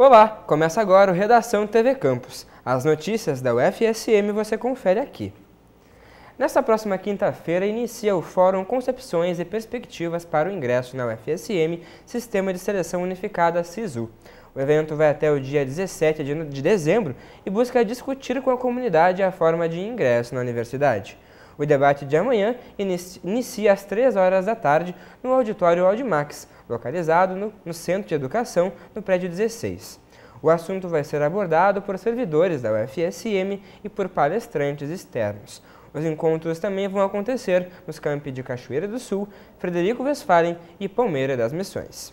Olá, começa agora o Redação TV Campus. As notícias da UFSM você confere aqui. Nesta próxima quinta-feira inicia o Fórum Concepções e Perspectivas para o Ingresso na UFSM, Sistema de Seleção Unificada SISU. O evento vai até o dia 17 de dezembro e busca discutir com a comunidade a forma de ingresso na universidade. O debate de amanhã inicia às 3 horas da tarde no auditório Audimax, localizado no Centro de Educação, no prédio 16. O assunto vai ser abordado por servidores da UFSM e por palestrantes externos. Os encontros também vão acontecer nos campi de Cachoeira do Sul, Frederico Westphalen e Palmeira das Missões.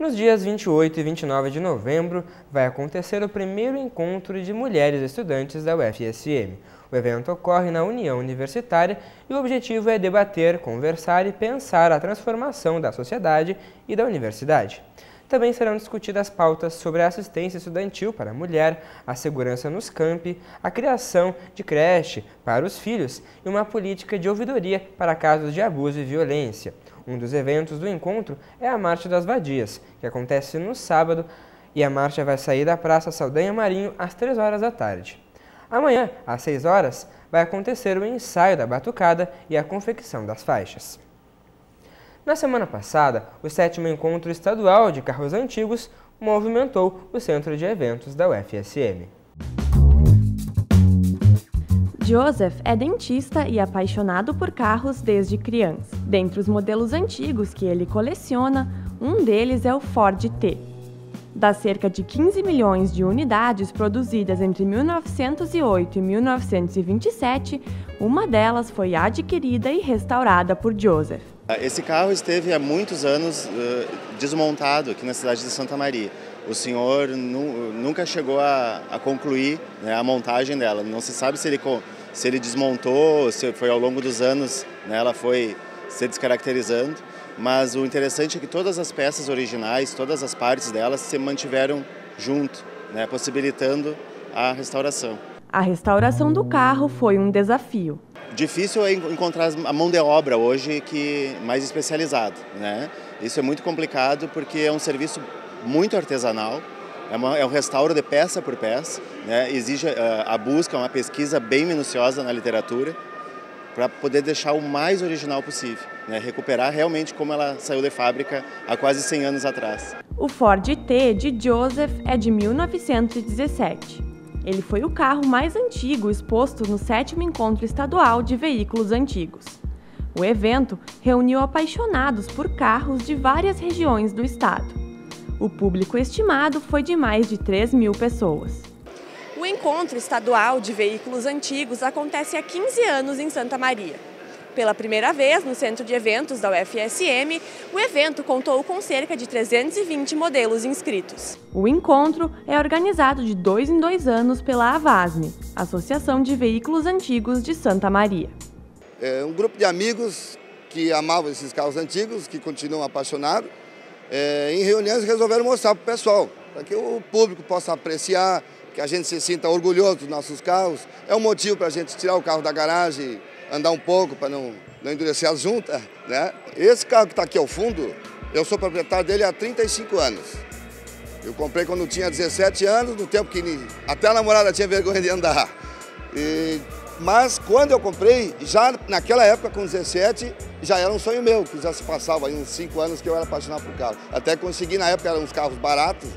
Nos dias 28 e 29 de novembro, vai acontecer o primeiro encontro de mulheres estudantes da UFSM. O evento ocorre na União Universitária e o objetivo é debater, conversar e pensar a transformação da sociedade e da universidade. Também serão discutidas pautas sobre a assistência estudantil para a mulher, a segurança nos campi, a criação de creche para os filhos e uma política de ouvidoria para casos de abuso e violência. Um dos eventos do encontro é a Marcha das Vadias, que acontece no sábado, e a marcha vai sair da Praça Saldanha Marinho às 3 horas da tarde. Amanhã, às 6 horas, vai acontecer o ensaio da batucada e a confecção das faixas. Na semana passada, o 7º Encontro Estadual de Carros Antigos movimentou o Centro de Eventos da UFSM. Joseph é dentista e apaixonado por carros desde criança. Dentre os modelos antigos que ele coleciona, um deles é o Ford T. Das cerca de 15 milhões de unidades produzidas entre 1908 e 1927, uma delas foi adquirida e restaurada por Joseph. Esse carro esteve há muitos anos desmontado aqui na cidade de Santa Maria. O senhor nunca chegou a concluir, né, a montagem dela. Não se sabe se ele desmontou, se foi ao longo dos anos, né, ela foi se descaracterizando. Mas o interessante é que todas as peças originais, todas as partes delas se mantiveram junto, né, possibilitando a restauração. A restauração do carro foi um desafio. Difícil é encontrar a mão de obra hoje que mais especializada, né? Isso é muito complicado porque é um serviço muito artesanal, é um restauro de peça por peça, né? Exige a busca, uma pesquisa bem minuciosa na literatura para poder deixar o mais original possível, né? Recuperar realmente como ela saiu de fábrica há quase 100 anos atrás. O Ford T de Joseph é de 1917. Ele foi o carro mais antigo exposto no 7º Encontro Estadual de Veículos Antigos. O evento reuniu apaixonados por carros de várias regiões do estado. O público estimado foi de mais de 3 mil pessoas. O Encontro Estadual de Veículos Antigos acontece há 15 anos em Santa Maria. Pela primeira vez, no Centro de Eventos da UFSM, o evento contou com cerca de 320 modelos inscritos. O encontro é organizado de 2 em 2 anos pela Avasme, Associação de Veículos Antigos de Santa Maria. É um grupo de amigos que amavam esses carros antigos, que continuam apaixonados, em reuniões resolveram mostrar para o pessoal, para que o público possa apreciar, que a gente se sinta orgulhoso dos nossos carros. É um motivo para a gente tirar o carro da garagem, andar um pouco para não endurecer as juntas, né? Esse carro que está aqui ao fundo, eu sou proprietário dele há 35 anos. Eu comprei quando tinha 17 anos, no tempo que até a namorada tinha vergonha de andar. Mas quando eu comprei, já naquela época com 17, já era um sonho meu, que já se passava aí uns 5 anos que eu era apaixonado por carro. Até consegui, na época eram uns carros baratos,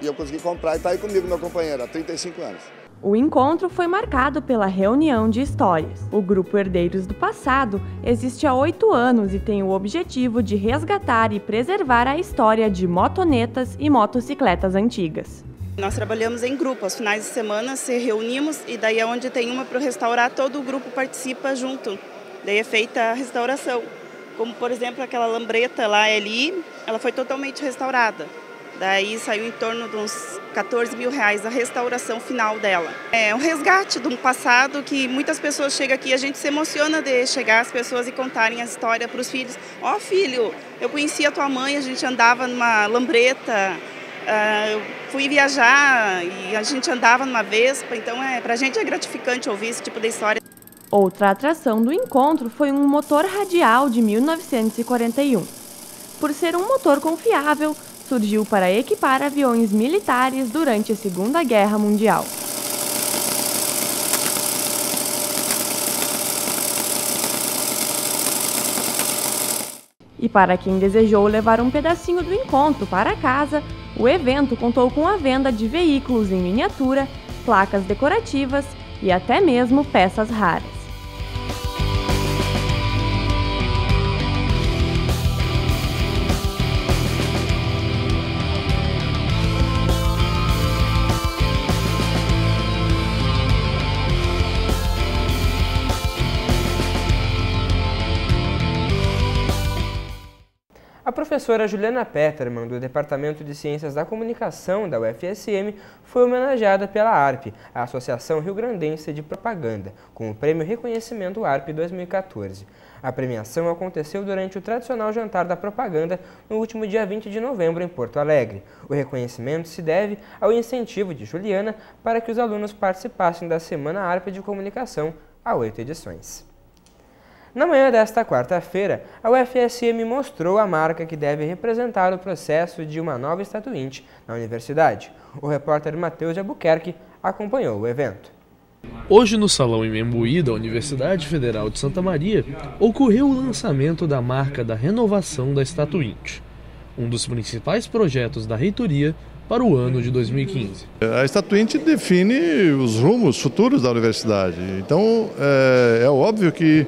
e eu consegui comprar e está aí comigo, meu companheiro, há 35 anos. O encontro foi marcado pela reunião de histórias. O grupo Herdeiros do Passado existe há 8 anos e tem o objetivo de resgatar e preservar a história de motonetas e motocicletas antigas. Nós trabalhamos em grupo, aos finais de semana se reunimos e daí é onde tem uma para restaurar, todo o grupo participa junto. Daí é feita a restauração, como por exemplo aquela lambreta lá ali, ela foi totalmente restaurada. Daí saiu em torno de uns 14 mil reais a restauração final dela. É um resgate de um passado que muitas pessoas chegam aqui, a gente se emociona de chegar as pessoas e contarem a história para os filhos. Ó, filho, eu conhecia a tua mãe, a gente andava numa lambreta, eu fui viajar e a gente andava numa Vespa, então para a gente é gratificante ouvir esse tipo de história. Outra atração do encontro foi um motor radial de 1941. Por ser um motor confiável, surgiu para equipar aviões militares durante a Segunda Guerra Mundial. E para quem desejou levar um pedacinho do encontro para casa, o evento contou com a venda de veículos em miniatura, placas decorativas e até mesmo peças raras. A professora Juliana Pettermann, do Departamento de Ciências da Comunicação da UFSM, foi homenageada pela ARP, a Associação Rio-Grandense de Propaganda, com o Prêmio Reconhecimento ARP 2014. A premiação aconteceu durante o tradicional Jantar da Propaganda no último dia 20 de novembro em Porto Alegre. O reconhecimento se deve ao incentivo de Juliana para que os alunos participassem da Semana ARP de Comunicação, há 8 edições. Na manhã desta quarta-feira, a UFSM mostrou a marca que deve representar o processo de uma nova estatuinte na universidade. O repórter Matheus Albuquerque acompanhou o evento. Hoje, no Salão em Membuí da Universidade Federal de Santa Maria, ocorreu o lançamento da marca da renovação da estatuinte, um dos principais projetos da reitoria para o ano de 2015. A estatuinte define os rumos futuros da universidade, então é óbvio que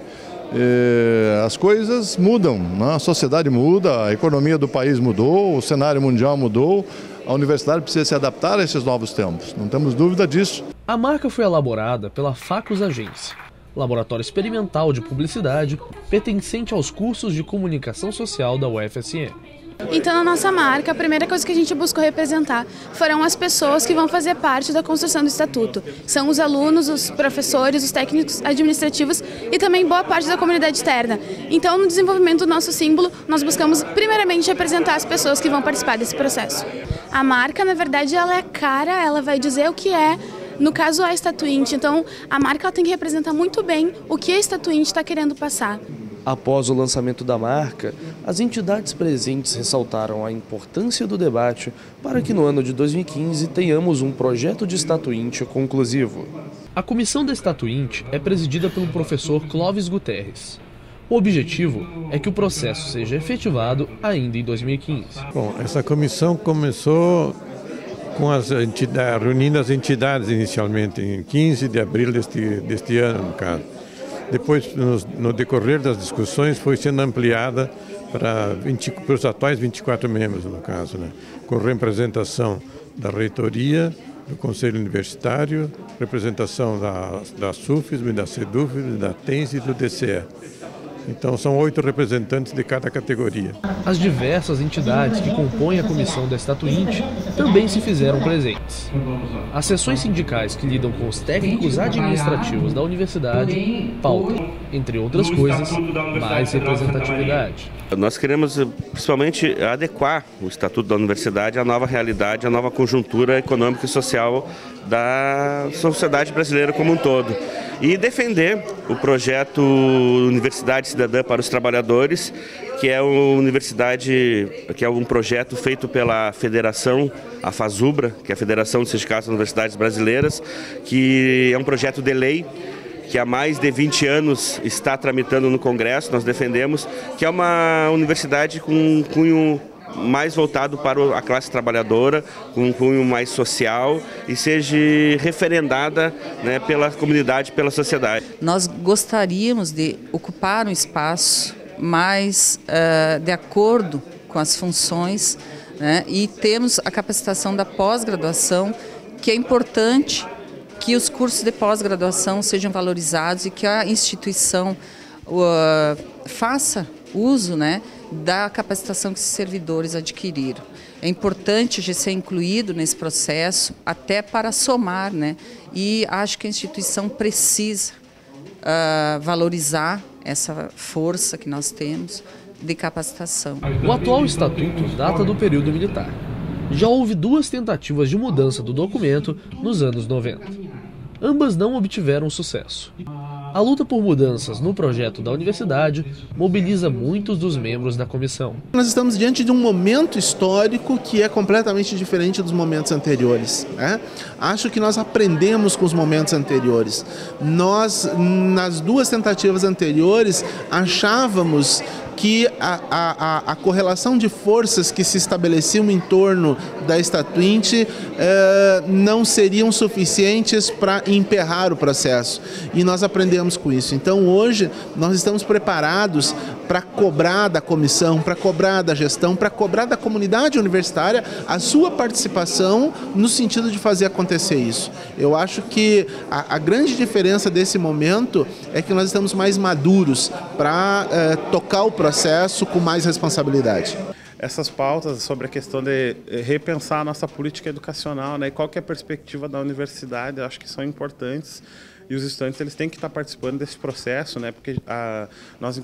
as coisas mudam, né? A sociedade muda, a economia do país mudou, o cenário mundial mudou, a universidade precisa se adaptar a esses novos tempos, não temos dúvida disso. A marca foi elaborada pela Facus Agência, laboratório experimental de publicidade pertencente aos cursos de comunicação social da UFSM. Então, na nossa marca, a primeira coisa que a gente buscou representar foram as pessoas que vão fazer parte da construção do estatuto. São os alunos, os professores, os técnicos administrativos e também boa parte da comunidade externa. Então, no desenvolvimento do nosso símbolo, nós buscamos primeiramente representar as pessoas que vão participar desse processo. A marca, na verdade, ela é cara, ela vai dizer o que é, no caso, a estatuinte. Então, a marca ela tem que representar muito bem o que a estatuinte está querendo passar. Após o lançamento da marca, as entidades presentes ressaltaram a importância do debate para que no ano de 2015 tenhamos um projeto de estatuinte conclusivo. A comissão da estatuinte é presidida pelo professor Clóvis Guterres. O objetivo é que o processo seja efetivado ainda em 2015. Bom, essa comissão começou com as entidades, reunindo as entidades inicialmente em 15 de abril deste ano, no caso. Depois, no decorrer das discussões, foi sendo ampliada para os atuais 24 membros, no caso, né? Com representação da reitoria, do Conselho Universitário, representação da SUFES, da SEDUF, da TENS e do DCE. Então, são 8 representantes de cada categoria. As diversas entidades que compõem a comissão da estatuinte também se fizeram presentes. As seções sindicais que lidam com os técnicos administrativos da universidade pautam, entre outras coisas, mais representatividade. Nós queremos, principalmente, adequar o Estatuto da Universidade à nova realidade, à nova conjuntura econômica e social da sociedade brasileira como um todo. E defender o projeto Universidade Cidadã para os Trabalhadores, que é um projeto feito pela Federação, a FASUBRA, que é a Federação dos Sindicatos das Universidades Brasileiras, que é um projeto de lei que há mais de 20 anos está tramitando no Congresso, nós defendemos, que é uma universidade com um cunho mais voltado para a classe trabalhadora, com um cunho mais social e seja referendada, né, pela comunidade, pela sociedade. Nós gostaríamos de ocupar um espaço mais de acordo com as funções, né, e temos a capacitação da pós-graduação, que é importante que os cursos de pós-graduação sejam valorizados e que a instituição faça uso, né, da capacitação que esses servidores adquiriram. É importante já ser incluído nesse processo, até para somar, né, e acho que a instituição precisa valorizar essa força que nós temos de capacitação. O atual estatuto data do período militar. Já houve 2 tentativas de mudança do documento nos anos 90. Ambas não obtiveram sucesso. A luta por mudanças no projeto da universidade mobiliza muitos dos membros da comissão. Nós estamos diante de um momento histórico que é completamente diferente dos momentos anteriores, né? Acho que nós aprendemos com os momentos anteriores. Nós, nas duas tentativas anteriores, achávamos que a correlação de forças que se estabeleciam em torno da estatuinte não seriam suficientes para emperrar o processo. E nós aprendemos com isso. Então, hoje, nós estamos preparados para cobrar da comissão, para cobrar da gestão, para cobrar da comunidade universitária a sua participação no sentido de fazer acontecer isso. Eu acho que a grande diferença desse momento é que nós estamos mais maduros para tocar o processo com mais responsabilidade. Essas pautas sobre a questão de repensar a nossa política educacional, né, e qual que é a perspectiva da universidade, eu acho que são importantes. E os estudantes, eles têm que estar participando desse processo, né? Porque nós,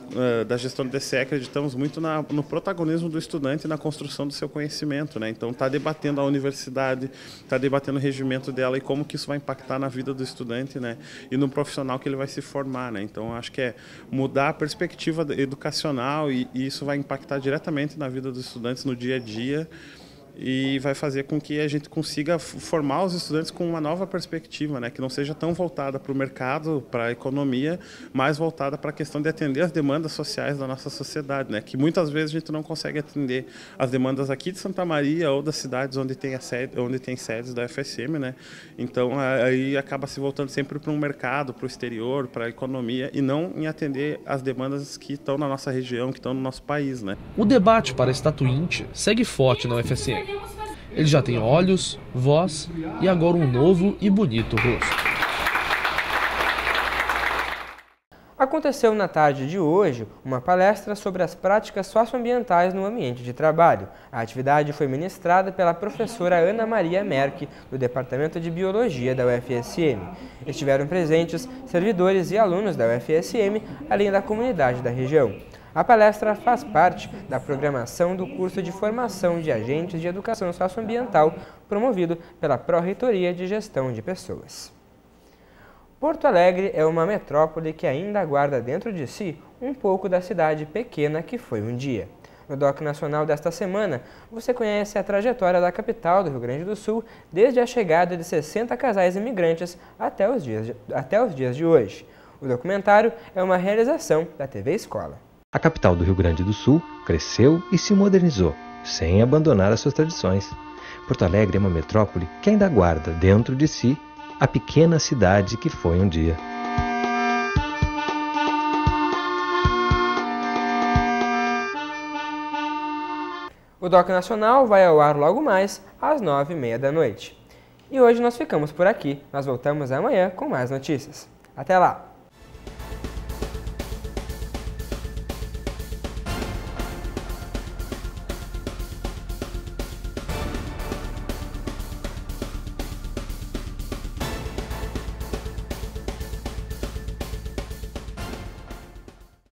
da gestão do DCE, acreditamos muito no protagonismo do estudante e na construção do seu conhecimento, né? Então, está debatendo a universidade, está debatendo o regimento dela e como que isso vai impactar na vida do estudante, né? E no profissional que ele vai se formar, né? Então, acho que é mudar a perspectiva educacional e isso vai impactar diretamente na vida dos estudantes no dia a dia. E vai fazer com que a gente consiga formar os estudantes com uma nova perspectiva, né? Que não seja tão voltada para o mercado, para a economia, mas voltada para a questão de atender as demandas sociais da nossa sociedade, né? Que muitas vezes a gente não consegue atender as demandas aqui de Santa Maria ou das cidades onde tem sedes da UFSM, né? Então aí acaba se voltando sempre para um mercado, para o exterior, para a economia e não em atender as demandas que estão na nossa região, que estão no nosso país, né? O debate para estatuinte segue forte na UFSM. Ele já tem olhos, voz e agora um novo e bonito rosto. Aconteceu na tarde de hoje uma palestra sobre as práticas socioambientais no ambiente de trabalho. A atividade foi ministrada pela professora Ana Maria Merck, do Departamento de Biologia da UFSM. Estiveram presentes servidores e alunos da UFSM, além da comunidade da região. A palestra faz parte da programação do curso de formação de agentes de educação socioambiental promovido pela Pró-Reitoria de Gestão de Pessoas. Porto Alegre é uma metrópole que ainda guarda dentro de si um pouco da cidade pequena que foi um dia. No Doc Nacional desta semana, você conhece a trajetória da capital do Rio Grande do Sul desde a chegada de 60 casais imigrantes até os dias de hoje. O documentário é uma realização da TV Escola. A capital do Rio Grande do Sul cresceu e se modernizou, sem abandonar as suas tradições. Porto Alegre é uma metrópole que ainda guarda dentro de si a pequena cidade que foi um dia. O Doc Nacional vai ao ar logo mais às 21h30. E hoje nós ficamos por aqui. Nós voltamos amanhã com mais notícias. Até lá!